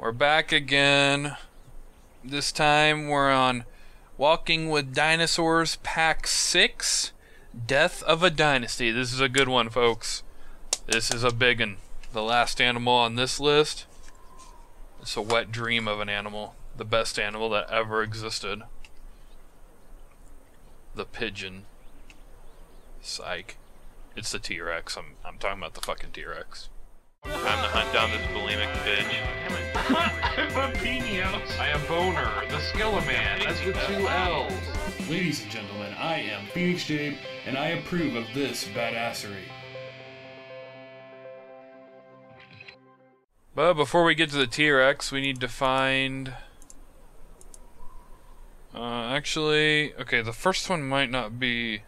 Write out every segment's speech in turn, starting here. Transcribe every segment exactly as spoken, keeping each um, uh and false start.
We're back again. This time we're on Walking with Dinosaurs, Pack six, Death of a Dynasty. This is a good one, folks. This is a big one. The last animal on this list. It's a wet dream of an animal. The best animal that ever existed. The pigeon. Psych. It's the T-Rex. I'm, I'm talking about the fucking T-Rex. Time to hunt down this bulimic bitch. Vampinios. I am Boner, the Skeleman. That's with two L's. Ladies and gentlemen, I am Phoenix Jade, and I approve of this badassery. But before we get to the T-Rex, we need to find... Uh, actually... Okay, the first one might not be...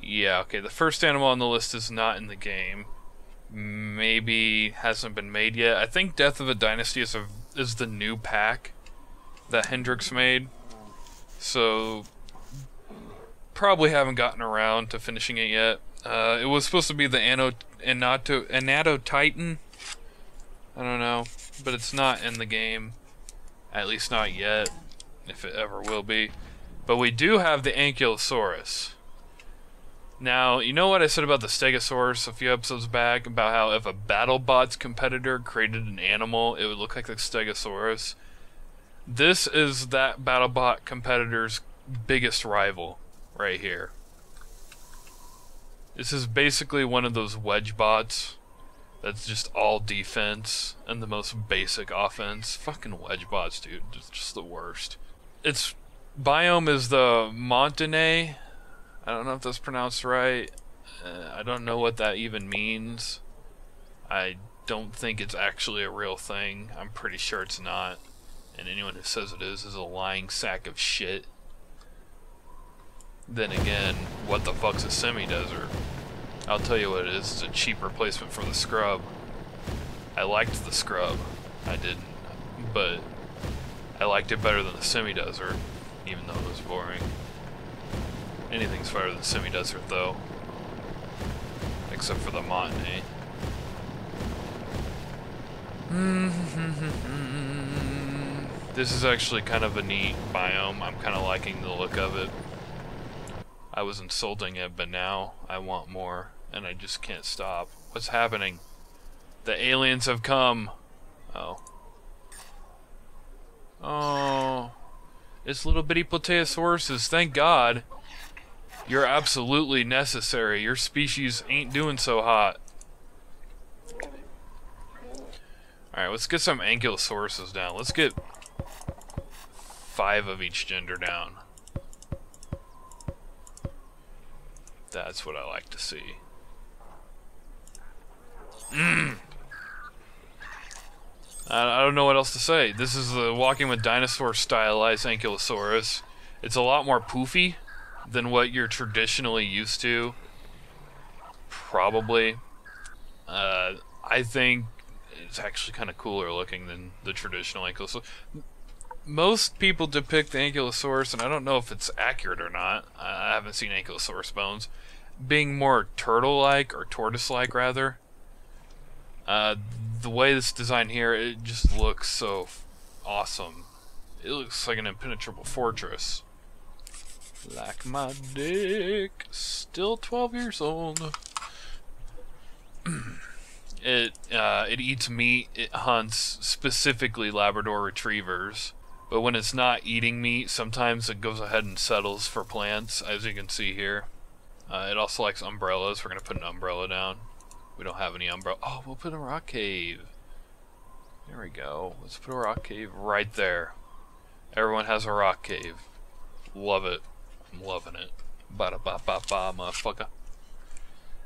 Yeah, okay, the first animal on the list is not in the game. Maybe hasn't been made yet. I think Death of a Dynasty is, a, is the new pack that Hendrix made. So, probably haven't gotten around to finishing it yet. Uh, it was supposed to be the Anno, Anato, Anato Titan. I don't know, but it's not in the game. At least not yet, if it ever will be. But we do have the Ankylosaurus. Now, you know what I said about the Stegosaurus a few episodes back, about how if a BattleBots competitor created an animal, it would look like the Stegosaurus? This is that BattleBot competitor's biggest rival, right here. This is basically one of those wedge bots that's just all defense and the most basic offense. Fucking wedge bots, dude. It's just the worst. Its biome is the Montanay. I don't know if that's pronounced right. Uh, I don't know what that even means. I don't think it's actually a real thing. I'm pretty sure it's not. And anyone who says it is is a lying sack of shit. Then again, what the fuck's a semi-desert? I'll tell you what it is. It's a cheap replacement for the scrub. I liked the scrub. I didn't. But I liked it better than the semi-desert, even though it was boring. Anything's better than semi-desert, though. Except for the Montanay. This is actually kind of a neat biome. I'm kind of liking the look of it. I was insulting it, but now I want more, and I just can't stop. What's happening? The aliens have come! Oh. Oh. It's little bitty Plataeosauruses, thank God! You're absolutely necessary. Your species ain't doing so hot. Alright, let's get some Ankylosauruses down. Let's get five of each gender down. That's what I like to see. Mm. I, I don't know what else to say. This is the Walking with Dinosaur stylized Ankylosaurus. It's a lot more poofy than what you're traditionally used to, probably. Uh, I think it's actually kind of cooler looking than the traditional Ankylosaurus. Most people depict the Ankylosaurus, and I don't know if it's accurate or not, I haven't seen Ankylosaurus bones, being more turtle-like, or tortoise-like rather. Uh, the way it's designed here, it just looks so awesome. It looks like an impenetrable fortress. Like my dick, still twelve years old. It uh, it eats meat. It hunts specifically Labrador retrievers, but when it's not eating meat, sometimes it goes ahead and settles for plants, as you can see here. Uh, it also likes umbrellas. We're gonna put an umbrella down. We don't have any umbrella. Oh, we'll put a rock cave. There we go. Let's put a rock cave right there. Everyone has a rock cave. Love it. I'm loving it. Ba-da-ba-ba-ba, motherfucker.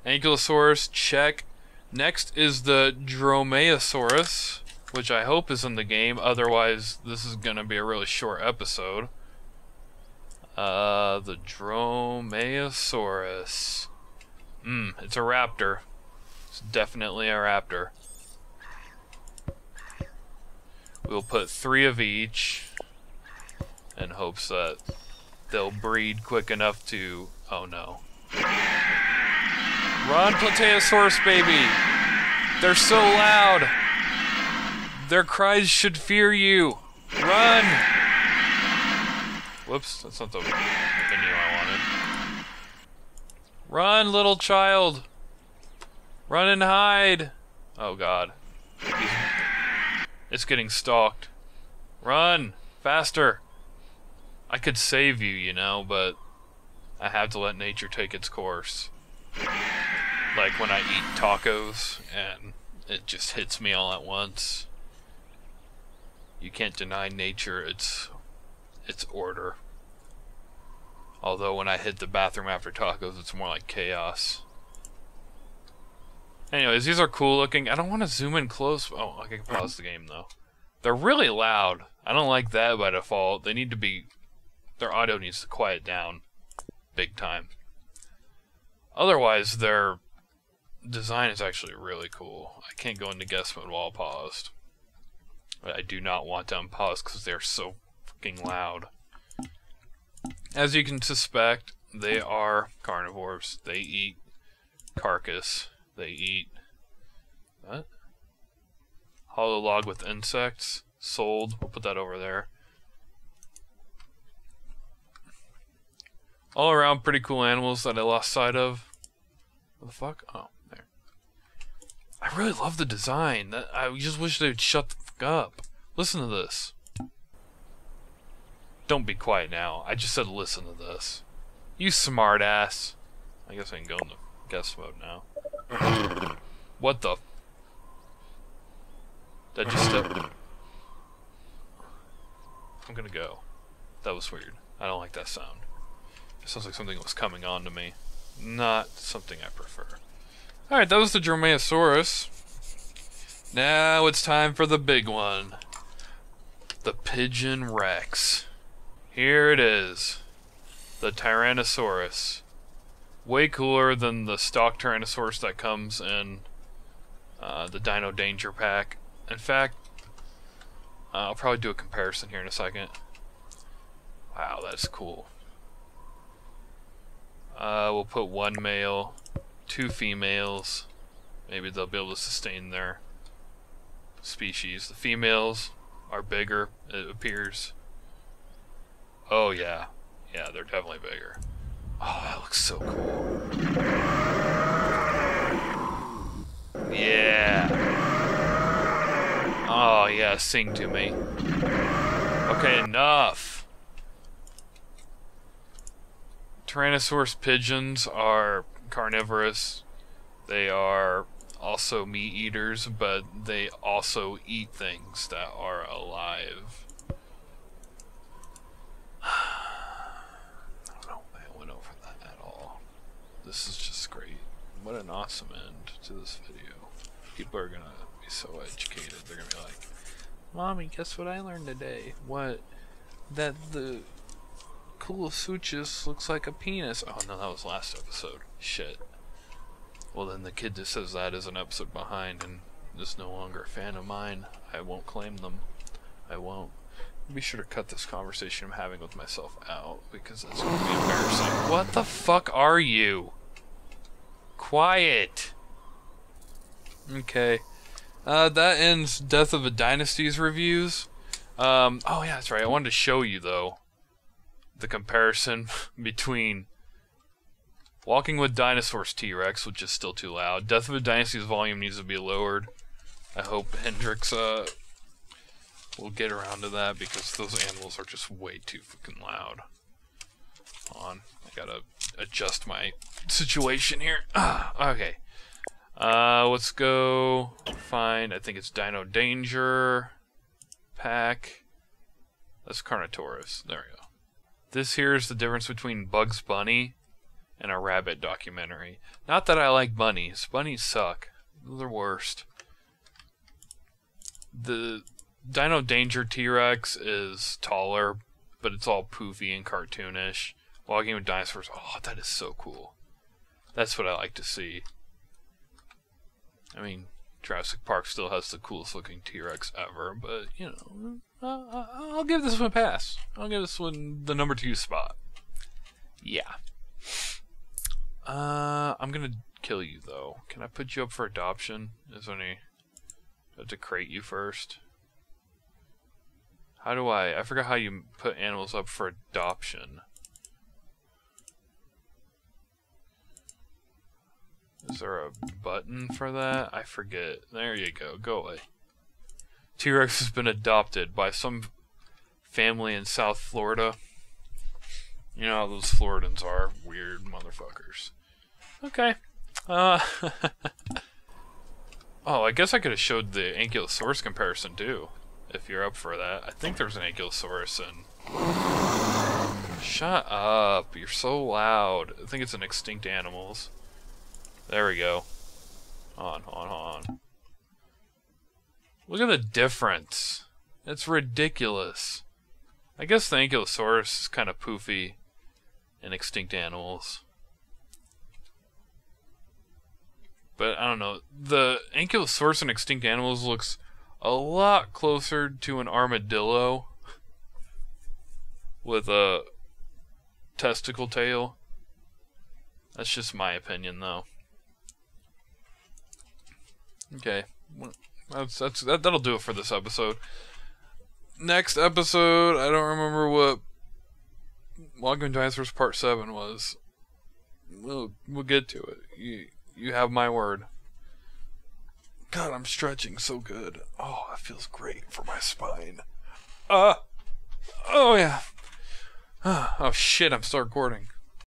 Ankylosaurus, check. Next is the Dromaeosaurus, which I hope is in the game, otherwise this is going to be a really short episode. Uh, the Dromaeosaurus. Mmm, it's a raptor. It's definitely a raptor. We'll put three of each in hopes that they'll breed quick enough to... Oh no. Run, Plataeosaurus, baby! They're so loud. Their cries should fear you. Run! Whoops, that's not the menu I wanted. Run, little child! Run and hide! Oh god. It's getting stalked. Run! Faster! I could save you, you know, but I have to let nature take its course. Like when I eat tacos and it just hits me all at once. You can't deny nature its its order. Although when I hit the bathroom after tacos, it's more like chaos. Anyways, these are cool looking. I don't want to zoom in close. Oh, I can pause the game though. They're really loud. I don't like that by default. They need to be... Their audio needs to quiet down. Big time. Otherwise, their design is actually really cool. I can't go into guest mode while paused. But I do not want to unpause because they're so freaking loud. As you can suspect, they are carnivores. They eat carcass. They eat... What? Hollow log with insects. Sold. We'll put that over there. All around pretty cool animals that I lost sight of. What the fuck? Oh, there. I really love the design. That, I just wish they would shut the fuck up. Listen to this. Don't be quiet now. I just said listen to this. You smart ass. I guess I can go into guest mode now. What the? That just stepped. I'm gonna go. That was weird. I don't like that sound. It sounds like something was coming on to me. Not something I prefer. Alright, that was the Dromaeosaurus. Now it's time for the big one. The Pigeon Rex. Here it is. The Tyrannosaurus. Way cooler than the stock Tyrannosaurus that comes in uh, the Dino Danger Pack. In fact, uh, I'll probably do a comparison here in a second. Wow, that's cool. Uh, we'll put one male, two females. Maybe they'll be able to sustain their species. The females are bigger, it appears. Oh yeah, yeah, they're definitely bigger. Oh, that looks so cool. Yeah. Oh yeah, sing to me. Okay, enough. Tyrannosaurus pigeons are carnivorous. They are also meat eaters, but they also eat things that are alive. I don't know why I went over that at all. This is just great. What an awesome end to this video. People are gonna be so educated. They're gonna be like, Mommy, guess what I learned today? What? That the... Ankylosaurus looks like a penis. Oh no, that was last episode. Shit. Well then the kid that says that is an episode behind and is no longer a fan of mine. I won't claim them. I won't. Be sure to cut this conversation I'm having with myself out because that's going to be embarrassing. What the fuck are you? Quiet. Okay. Uh, that ends Death of a Dynasty's reviews. Um, oh yeah, that's right. I wanted to show you though. The comparison between Walking with Dinosaurs T-Rex, which is still too loud. Death of a Dynasty's volume needs to be lowered. I hope Hendrix uh, will get around to that because those animals are just way too fucking loud. Hold on, I gotta adjust my situation here. Okay, uh, let's go find, I think it's Dino Danger Pack. That's Carnotaurus, there we go. This here is the difference between Bugs Bunny and a rabbit documentary. Not that I like bunnies. Bunnies suck. They're the worst. The Dino Danger T-Rex is taller, but it's all poofy and cartoonish. Walking with Dinosaurs. Oh, that is so cool. That's what I like to see. I mean, Jurassic Park still has the coolest looking T-Rex ever, but, you know... Uh, I'll give this one a pass. I'll give this one the number two spot. Yeah. Uh, I'm gonna kill you though. Can I put you up for adoption? Is there any... I have to crate you first. How do I... I forgot how you put animals up for adoption. Is there a button for that? I forget. There you go. Go away. T-Rex has been adopted by some family in South Florida. You know how those Floridans are. Weird motherfuckers. Okay. Uh... oh, I guess I could have showed the Ankylosaurus comparison, too. If you're up for that. I think there's an Ankylosaurus in... Shut up. You're so loud. I think it's an extinct animals. There we go. On, on, on. Look at the difference. It's ridiculous. I guess the Ankylosaurus is kind of poofy in extinct animals. But I don't know. The Ankylosaurus in extinct animals looks a lot closer to an armadillo with a testicle tail. That's just my opinion, though. Okay, that's, that's, that, that'll do it for this episode. Next episode, I don't remember what Walking with Dinosaurs Part seven was. We'll, we'll get to it. You, you have my word. God, I'm stretching so good. Oh, that feels great for my spine. Uh, oh, yeah. Oh, shit, I'm still recording.